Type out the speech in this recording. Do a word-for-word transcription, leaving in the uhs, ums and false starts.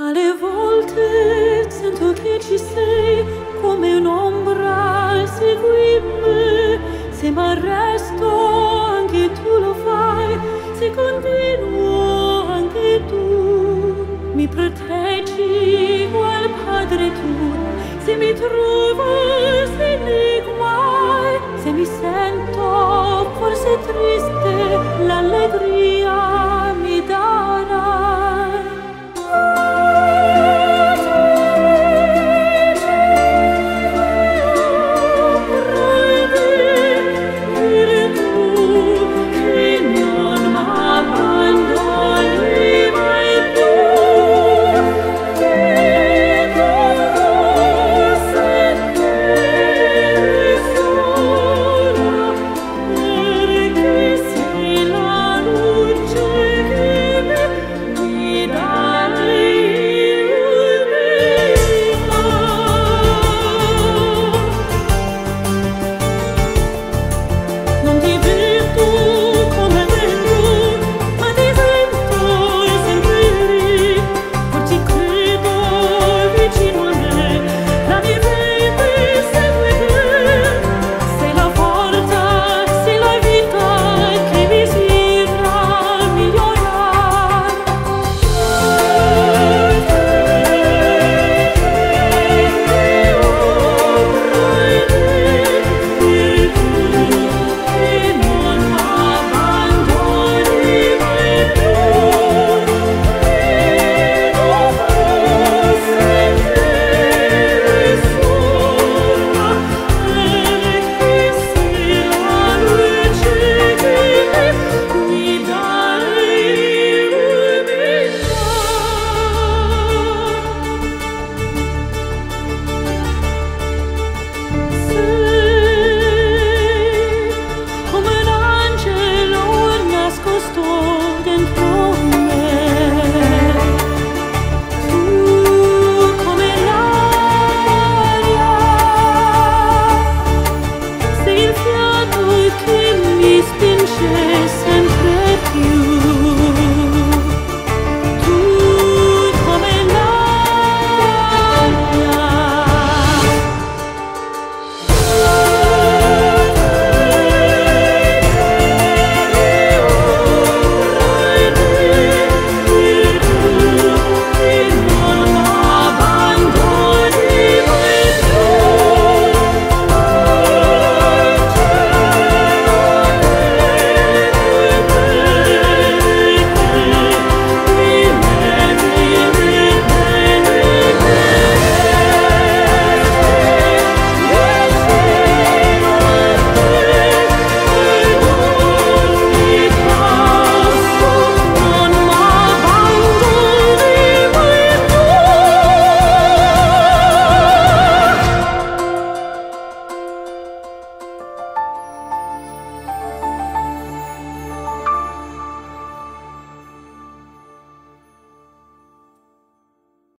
Alle volte sento che ci sei, come un'ombra segui me. Se m'arresto anche tu lo fai, se continuo anche tu mi proteggi qual padre tu. Se mi trovo